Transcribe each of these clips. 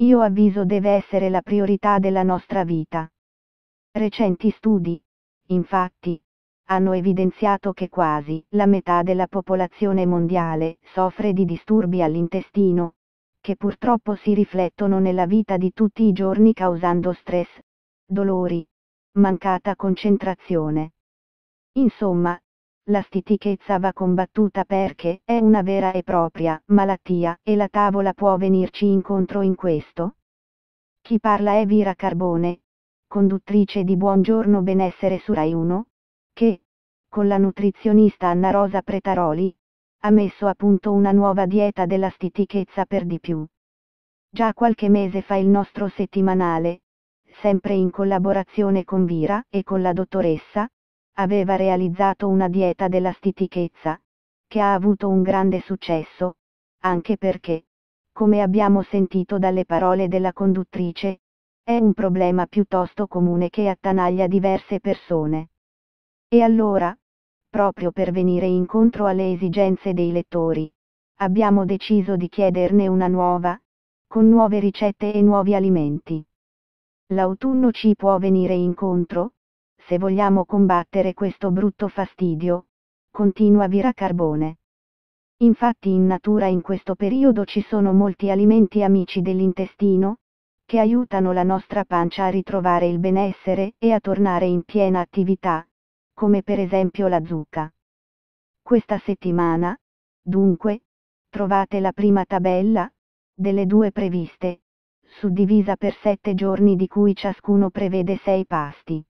Io avviso deve essere la priorità della nostra vita. Recenti studi, infatti, hanno evidenziato che quasi la metà della popolazione mondiale soffre di disturbi all'intestino, che purtroppo si riflettono nella vita di tutti i giorni causando stress, dolori, mancata concentrazione. Insomma, la stitichezza va combattuta perché è una vera e propria malattia e la tavola può venirci incontro in questo. Chi parla è Vira Carbone, conduttrice di Buongiorno Benessere su Rai 1, che, con la nutrizionista Annarosa Petraroli, ha messo a punto una nuova dieta della stitichezza per Di Più. Già qualche mese fa il nostro settimanale, sempre in collaborazione con Vira e con la dottoressa, aveva realizzato una dieta della stitichezza, che ha avuto un grande successo, anche perché, come abbiamo sentito dalle parole della conduttrice, è un problema piuttosto comune che attanaglia diverse persone. E allora, proprio per venire incontro alle esigenze dei lettori, abbiamo deciso di chiederne una nuova, con nuove ricette e nuovi alimenti. L'autunno ci può venire incontro, se vogliamo combattere questo brutto fastidio, continua Vira Carbone. Infatti in natura in questo periodo ci sono molti alimenti amici dell'intestino, che aiutano la nostra pancia a ritrovare il benessere e a tornare in piena attività, come per esempio la zucca. Questa settimana, dunque, trovate la prima tabella, delle due previste, suddivisa per 7 giorni di cui ciascuno prevede 6 pasti.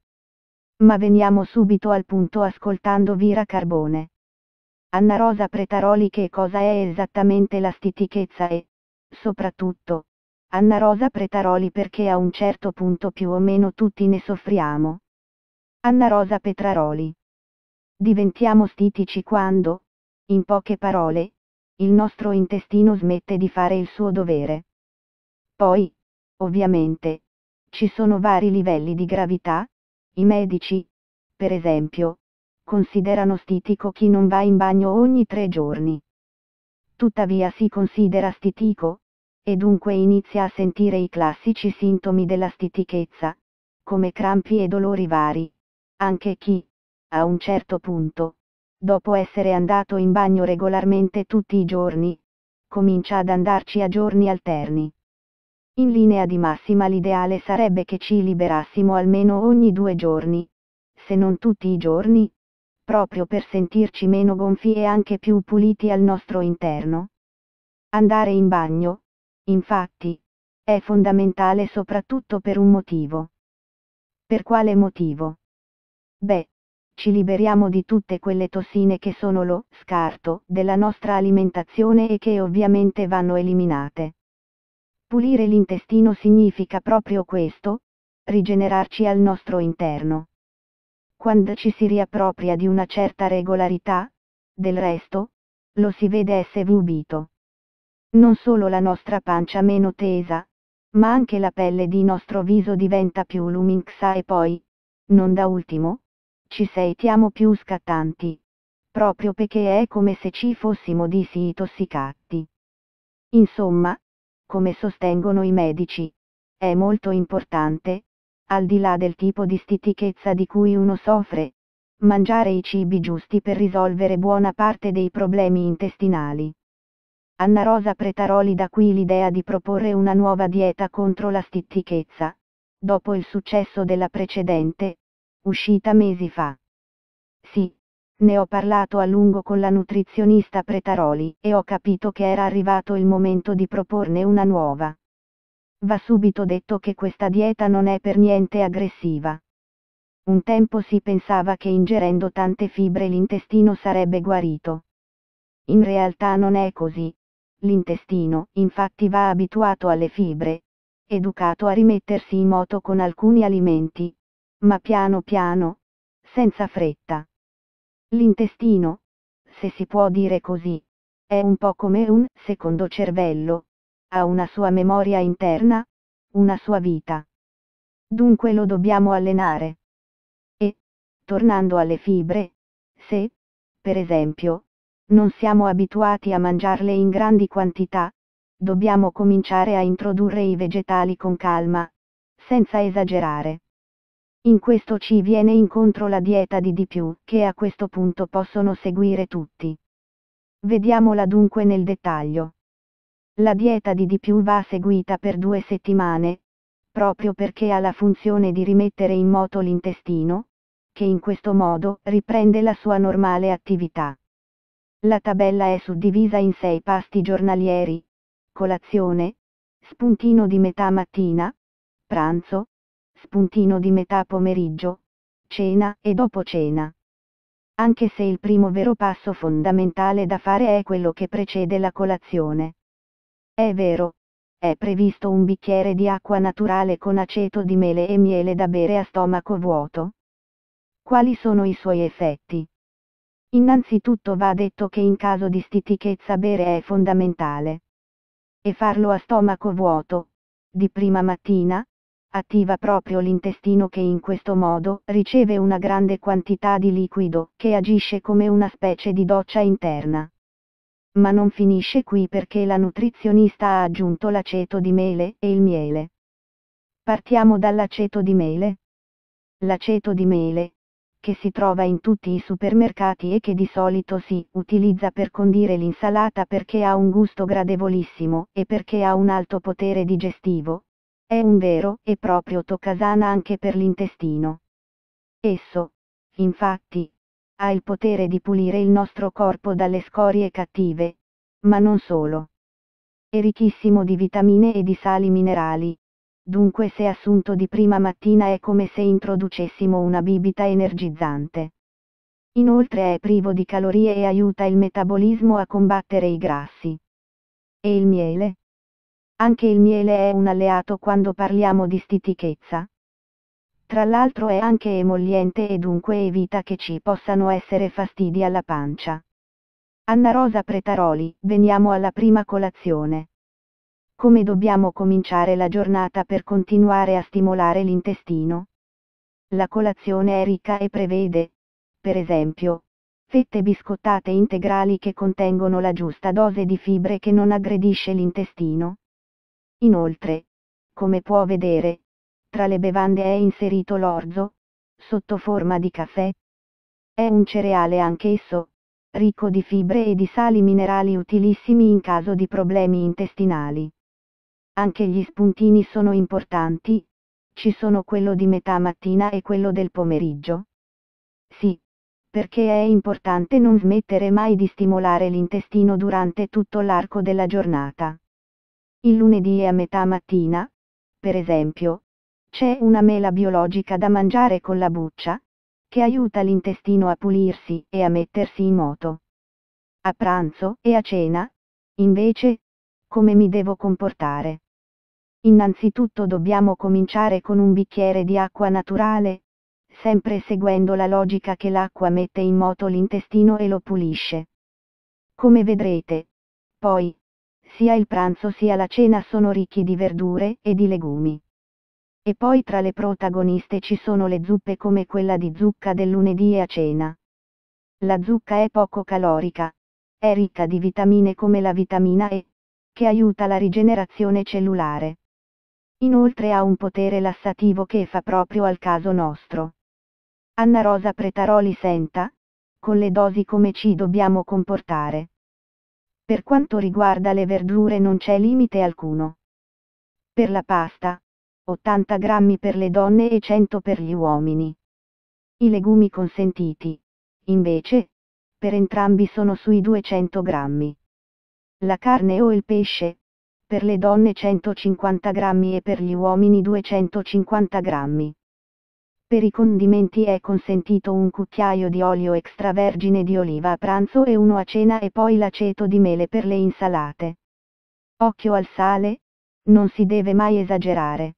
Ma veniamo subito al punto ascoltando Vira Carbone. Annarosa Petraroli, che cosa è esattamente la stitichezza e, soprattutto, Annarosa Petraroli perché a un certo punto più o meno tutti ne soffriamo. Annarosa Petraroli. Diventiamo stitici quando, in poche parole, il nostro intestino smette di fare il suo dovere. Poi, ovviamente, ci sono vari livelli di gravità. I medici, per esempio, considerano stitico chi non va in bagno ogni 3 giorni. Tuttavia si considera stitico, e dunque inizia a sentire i classici sintomi della stitichezza, come crampi e dolori vari. Anche chi, a un certo punto, dopo essere andato in bagno regolarmente tutti i giorni, comincia ad andarci a giorni alterni. In linea di massima l'ideale sarebbe che ci liberassimo almeno ogni 2 giorni, se non tutti i giorni, proprio per sentirci meno gonfi e anche più puliti al nostro interno. Andare in bagno, infatti, è fondamentale soprattutto per un motivo. Per quale motivo? Beh, ci liberiamo di tutte quelle tossine che sono lo scarto della nostra alimentazione e che ovviamente vanno eliminate. Pulire l'intestino significa proprio questo, rigenerarci al nostro interno. Quando ci si riappropria di una certa regolarità, del resto, lo si vede essere subito. Non solo la nostra pancia meno tesa, ma anche la pelle di nostro viso diventa più luminosa e poi, non da ultimo, ci sentiamo più scattanti, proprio perché è come se ci fossimo disintossicati. Insomma, come sostengono i medici, è molto importante, al di là del tipo di stitichezza di cui uno soffre, mangiare i cibi giusti per risolvere buona parte dei problemi intestinali. Annarosa Petraroli, da qui l'idea di proporre una nuova dieta contro la stitichezza, dopo il successo della precedente, uscita mesi fa. Sì, ne ho parlato a lungo con la nutrizionista Petraroli e ho capito che era arrivato il momento di proporne una nuova. Va subito detto che questa dieta non è per niente aggressiva. Un tempo si pensava che ingerendo tante fibre l'intestino sarebbe guarito. In realtà non è così. L'intestino, infatti, va abituato alle fibre, educato a rimettersi in moto con alcuni alimenti, ma piano piano, senza fretta. L'intestino, se si può dire così, è un po' come un secondo cervello, ha una sua memoria interna, una sua vita. Dunque lo dobbiamo allenare. E, tornando alle fibre, se, per esempio, non siamo abituati a mangiarle in grandi quantità, Dobbiamo cominciare a introdurre i vegetali con calma, senza esagerare. In questo ci viene incontro la dieta di Di Più, che a questo punto possono seguire tutti. Vediamola dunque nel dettaglio. La dieta di Di Più va seguita per 2 settimane, proprio perché ha la funzione di rimettere in moto l'intestino, che in questo modo riprende la sua normale attività. La tabella è suddivisa in 6 pasti giornalieri: colazione, spuntino di metà mattina, pranzo, spuntino di metà pomeriggio, cena e dopo cena. Anche se il primo vero passo fondamentale da fare è quello che precede la colazione. È vero, è previsto un bicchiere di acqua naturale con aceto di mele e miele da bere a stomaco vuoto. Quali sono i suoi effetti? Innanzitutto va detto che in caso di stitichezza bere è fondamentale. E farlo a stomaco vuoto, di prima mattina, attiva proprio l'intestino, che in questo modo riceve una grande quantità di liquido che agisce come una specie di doccia interna. Ma non finisce qui, perché la nutrizionista ha aggiunto l'aceto di mele e il miele. Partiamo dall'aceto di mele. L'aceto di mele, che si trova in tutti i supermercati e che di solito si utilizza per condire l'insalata perché ha un gusto gradevolissimo e perché ha un alto potere digestivo, è un vero e proprio toccasana anche per l'intestino. Esso, infatti, ha il potere di pulire il nostro corpo dalle scorie cattive, ma non solo. È ricchissimo di vitamine e di sali minerali. Dunque, se assunto di prima mattina è come se introducessimo una bibita energizzante. Inoltre è privo di calorie e aiuta il metabolismo a combattere i grassi. E il miele? Anche il miele è un alleato quando parliamo di stitichezza. Tra l'altro è anche emolliente e dunque evita che ci possano essere fastidi alla pancia. Annarosa Petraroli, veniamo alla prima colazione. Come dobbiamo cominciare la giornata per continuare a stimolare l'intestino? La colazione è ricca e prevede, per esempio, fette biscottate integrali che contengono la giusta dose di fibre che non aggredisce l'intestino. Inoltre, come può vedere, tra le bevande è inserito l'orzo, sotto forma di caffè. È un cereale anch'esso, ricco di fibre e di sali minerali utilissimi in caso di problemi intestinali. Anche gli spuntini sono importanti, ci sono quello di metà mattina e quello del pomeriggio. Sì, perché è importante non smettere mai di stimolare l'intestino durante tutto l'arco della giornata. Il lunedì a metà mattina, per esempio, c'è una mela biologica da mangiare con la buccia, che aiuta l'intestino a pulirsi e a mettersi in moto. A pranzo e a cena, invece, come mi devo comportare? Innanzitutto dobbiamo cominciare con un bicchiere di acqua naturale, sempre seguendo la logica che l'acqua mette in moto l'intestino e lo pulisce. Come vedrete, poi, sia il pranzo sia la cena sono ricchi di verdure e di legumi. E poi tra le protagoniste ci sono le zuppe, come quella di zucca del lunedì a cena. La zucca è poco calorica, è ricca di vitamine come la vitamina E, che aiuta la rigenerazione cellulare. Inoltre ha un potere lassativo che fa proprio al caso nostro. Annarosa Petraroli, senta, con le dosi come ci dobbiamo comportare. Per quanto riguarda le verdure non c'è limite alcuno. Per la pasta, 80 grammi per le donne e 100 per gli uomini. I legumi consentiti, invece, per entrambi sono sui 200 grammi. La carne o il pesce, per le donne 150 grammi e per gli uomini 250 grammi. Per i condimenti è consentito un cucchiaio di olio extravergine di oliva a pranzo e uno a cena, e poi l'aceto di mele per le insalate. Occhio al sale, non si deve mai esagerare.